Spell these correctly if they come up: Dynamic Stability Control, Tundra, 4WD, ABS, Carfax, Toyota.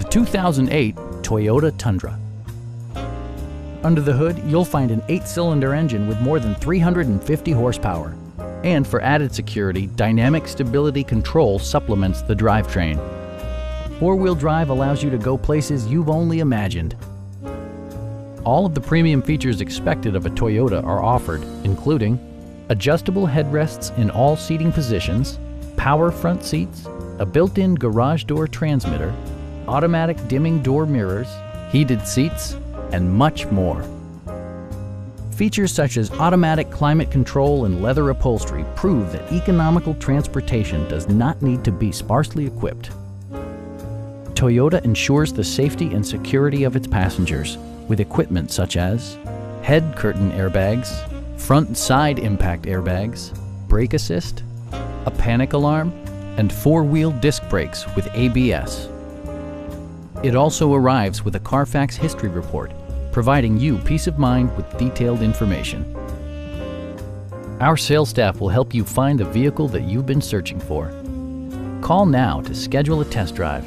the 2008 Toyota Tundra. Under the hood, you'll find an 8-cylinder engine with more than 350 horsepower. And for added security, Dynamic Stability Control supplements the drivetrain. Four-wheel drive allows you to go places you've only imagined. All of the premium features expected of a Toyota are offered, including adjustable headrests in all seating positions, power front seats, a built-in garage door transmitter, automatic dimming door mirrors, heated seats, and much more. Features such as automatic climate control and leather upholstery prove that economical transportation does not need to be sparsely equipped. Toyota ensures the safety and security of its passengers with equipment such as head curtain airbags, front and side impact airbags, brake assist, a panic alarm, and four-wheel disc brakes with ABS. It also arrives with a Carfax history report, providing you peace of mind with detailed information. Our sales staff will help you find the vehicle that you've been searching for. Call now to schedule a test drive.